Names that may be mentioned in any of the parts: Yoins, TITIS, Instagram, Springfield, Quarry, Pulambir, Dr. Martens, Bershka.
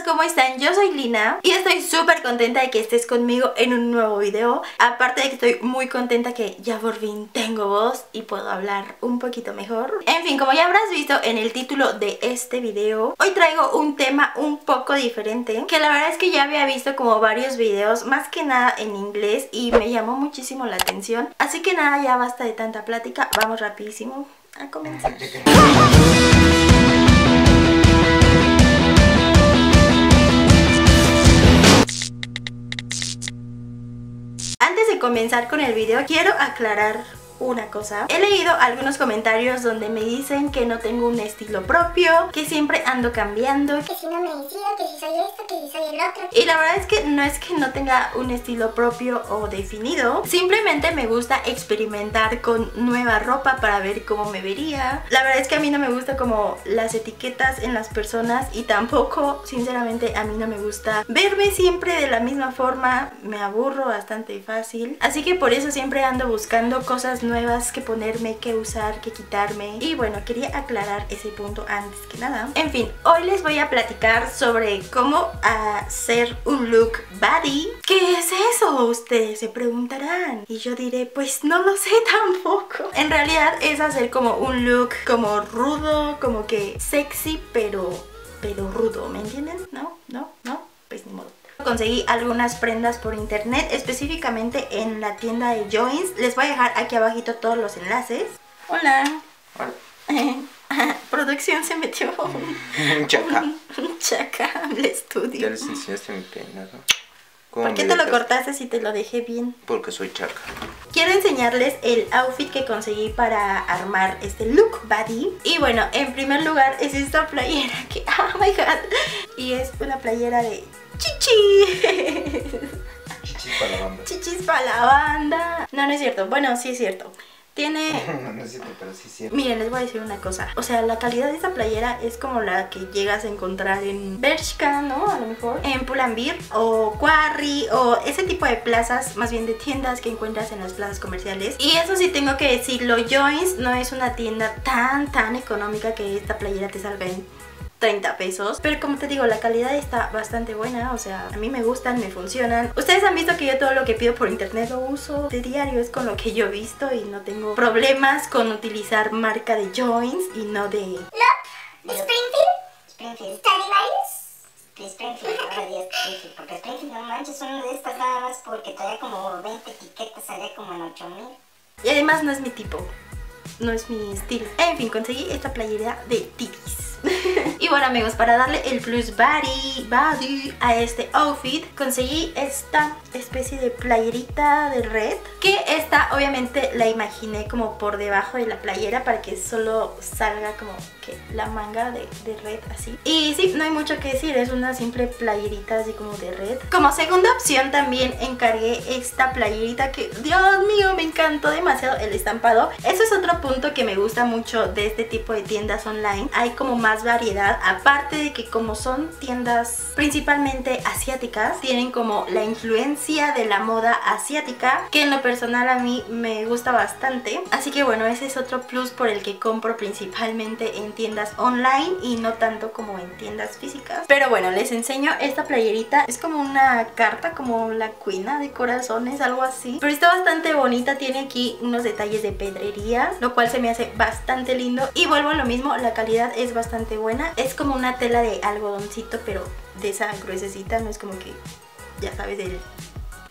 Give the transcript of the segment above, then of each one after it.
chicos, ¿cómo están? Yo soy Lina y estoy súper contenta de que estés conmigo en un nuevo video. Aparte de que estoy muy contenta que ya por fin tengo voz y puedo hablar un poquito mejor. En fin, como ya habrás visto en el título de este video, hoy traigo un tema un poco diferente, que la verdad es que ya había visto como varios videos, más que nada en inglés, y me llamó muchísimo la atención. Así que nada, ya basta de tanta plática, vamos rapidísimo a comenzar. Antes de comenzar con el video, quiero aclarar una cosa. He leído algunos comentarios donde me dicen que no tengo un estilo propio, que siempre ando cambiando, que si no me decido, que si soy esto, que si soy el otro. Y la verdad es que no es que no tenga un estilo propio o definido, simplemente me gusta experimentar con nueva ropa para ver cómo me vería. La verdad es que a mí no me gusta como las etiquetas en las personas, y tampoco, sinceramente, a mí no me gusta verme siempre de la misma forma. Me aburro bastante fácil, así que por eso siempre ando buscando cosas nuevas que ponerme, que usar, que quitarme. Y bueno, quería aclarar ese punto antes que nada. En fin, hoy les voy a platicar sobre cómo hacer un look body. ¿Qué es eso? Ustedes se preguntarán. Y yo diré, pues no lo sé tampoco. En realidad es hacer como un look como rudo, como que sexy, pero rudo, ¿me entienden? ¿No? ¿No? ¿No? Pues ni modo. Conseguí algunas prendas por internet, específicamente en la tienda de Yoins. Les voy a dejar aquí abajito todos los enlaces. Hola. Hola. Producción se metió un chaca. Un chaca al estudio. Ya les enseñaste mi peinado. ¿Por qué te lo cortaste si te lo dejé bien? Porque soy chaca. Quiero enseñarles el outfit que conseguí para armar este look body. Y bueno, en primer lugar es esta playera que... ¡Oh, my God! Y es una playera de... ¡Chichi! Chichis para la banda. Chichis para la banda. No, no es cierto. Bueno, sí es cierto. Tiene... No, no es cierto, pero sí es cierto. Miren, les voy a decir una cosa. O sea, la calidad de esta playera es como la que llegas a encontrar en Bershka, ¿no? A lo mejor en Pulambir o Quarry o ese tipo de plazas, más bien de tiendas que encuentras en las plazas comerciales. Y eso sí tengo que decirlo, Yoins no es una tienda tan económica que esta playera te salga en 30 pesos, pero como te digo, la calidad está bastante buena. O sea, a mí me gustan, me funcionan. Ustedes han visto que yo todo lo que pido por internet lo uso de diario, es con lo que yo he visto, y no tengo problemas con utilizar marca de Yoins y no de... No, de Springfield. Springfield, ahora día Springfield, porque Springfield, no manches, uno de estas nada más porque traía como 20 etiquetas, salía como en 8000. Y además no es mi tipo, no es mi estilo. En fin, conseguí esta playera de titis. Y bueno amigos, para darle el plus body a este outfit, conseguí esta especie de playerita de red, que esta obviamente la imaginé como por debajo de la playera para que solo salga como que la manga de red así. Y sí, no hay mucho que decir, es una simple playerita así como de red. Como segunda opción también encargué esta playerita que, Dios mío, me encantó demasiado el estampado. Eso es otro punto que me gusta mucho de este tipo de tiendas online. Hay como más variedad, aparte de que como son tiendas principalmente asiáticas, tienen como la influencia de la moda asiática, que en lo personal a mí me gusta bastante. Así que bueno, ese es otro plus por el que compro principalmente en tiendas online y no tanto como en tiendas físicas. Pero bueno, les enseño esta playerita. Es como una carta, como la cuina de corazones, algo así, pero está bastante bonita. Tiene aquí unos detalles de pedrería, lo cual se me hace bastante lindo. Y vuelvo a lo mismo, la calidad es bastante buena. Es como una tela de algodoncito, pero de esa gruesecita, no es como que, ya sabes, el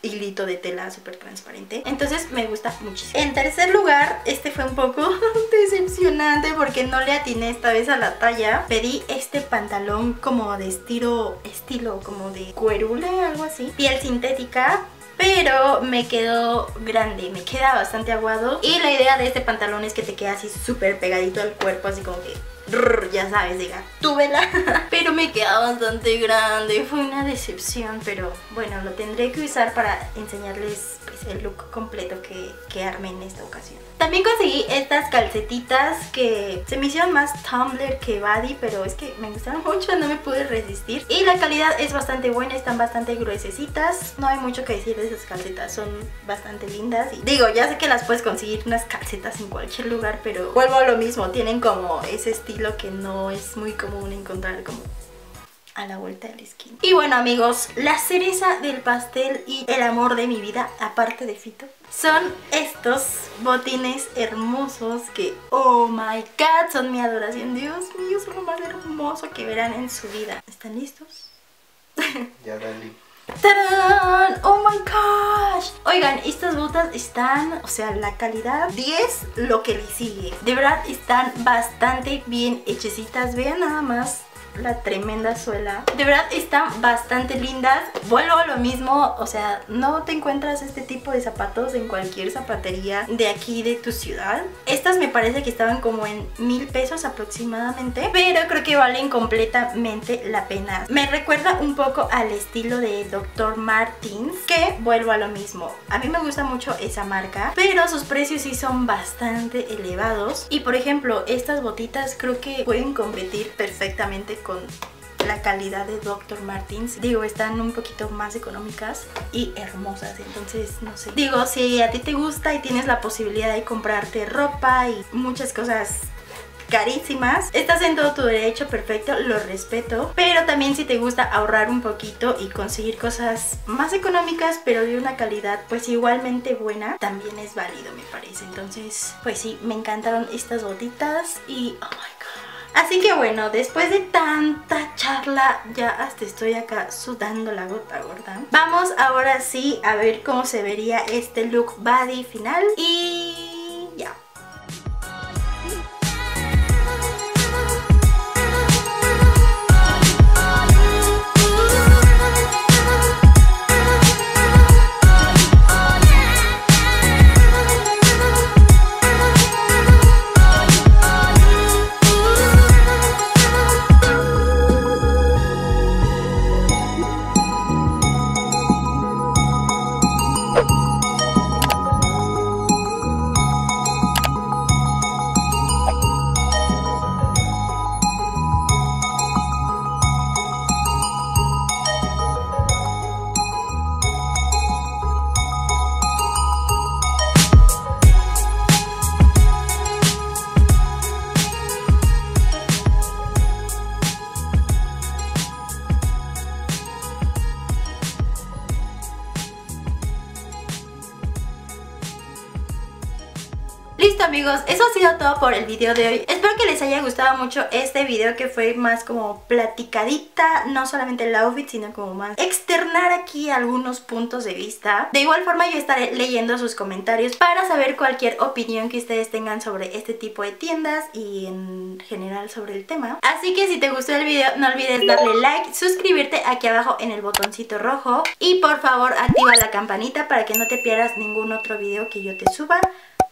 hilito de tela súper transparente. Entonces me gusta muchísimo. En tercer lugar, este fue un poco decepcionante porque no le atiné esta vez a la talla. Pedí este pantalón como de estilo como de cuerule, algo así, piel sintética, pero me quedó grande, me queda bastante aguado. Y la idea de este pantalón es que te queda así súper pegadito al cuerpo, así como que, ya sabes, diga, túvela. Pero me queda bastante grande, fue una decepción. Pero bueno, lo tendré que usar para enseñarles pues el look completo que armé en esta ocasión. También conseguí estas calcetitas que se me hicieron más tumbler que body, pero es que me gustaron mucho, no me pude resistir. Y la calidad es bastante buena, están bastante gruesecitas. No hay mucho que decir de esas calcetas, son bastante lindas. Y digo, ya sé que las puedes conseguir unas calcetas en cualquier lugar, pero vuelvo a lo mismo, tienen como ese estilo que no es muy común encontrar como a la vuelta de la esquina. Y bueno amigos, la cereza del pastel y el amor de mi vida, aparte de Fito, son estos botines hermosos que, oh my god, son mi adoración. Dios mío, son lo más hermoso que verán en su vida. ¿Están listos? Ya dale. ¡Tarán! ¡Oh my gosh! Oigan, estas botas están, o sea, la calidad 10, lo que le sigue. De verdad están bastante bien hechecitas. Vean nada más la tremenda suela. De verdad están bastante lindas. Vuelvo a lo mismo, o sea, no te encuentras este tipo de zapatos en cualquier zapatería de aquí de tu ciudad. Estas me parece que estaban como en 1000 pesos aproximadamente, pero creo que valen completamente la pena. Me recuerda un poco al estilo de Dr. Martens, que vuelvo a lo mismo, a mí me gusta mucho esa marca, pero sus precios sí son bastante elevados. Y por ejemplo, estas botitas creo que pueden competir perfectamente con la calidad de Dr. Martens. Digo, están un poquito más económicas y hermosas, entonces no sé. Digo, si a ti te gusta y tienes la posibilidad de comprarte ropa y muchas cosas carísimas, estás en todo tu derecho, perfecto, lo respeto. Pero también si te gusta ahorrar un poquito y conseguir cosas más económicas pero de una calidad pues igualmente buena, también es válido, me parece. Entonces pues sí, me encantaron estas botitas y oh my god. Así que bueno, después de tanta charla, ya hasta estoy acá sudando la gota gorda. Vamos ahora sí a ver cómo se vería este look body final y ya. Listo amigos, eso ha sido todo por el video de hoy. Espero que les haya gustado mucho este video, que fue más como platicadita, no solamente el outfit, sino como más externar aquí algunos puntos de vista. De igual forma yo estaré leyendo sus comentarios para saber cualquier opinión que ustedes tengan sobre este tipo de tiendas y en general sobre el tema. Así que si te gustó el video no olvides darle like, suscribirte aquí abajo en el botoncito rojo y por favor activa la campanita para que no te pierdas ningún otro video que yo te suba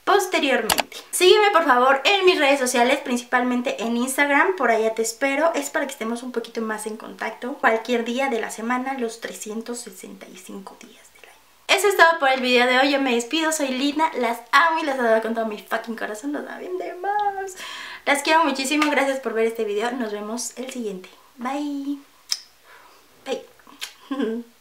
posteriormente. Sígueme por favor en mis redes sociales, principalmente en Instagram, por allá te espero, es para que estemos un poquito más en contacto cualquier día de la semana, los 365 días del año. Eso es todo por el video de hoy, yo me despido, soy Lina, las amo y las adoro con todo mi fucking corazón, los saben de más. Las quiero muchísimo, gracias por ver este video, nos vemos el siguiente. Bye. Bye.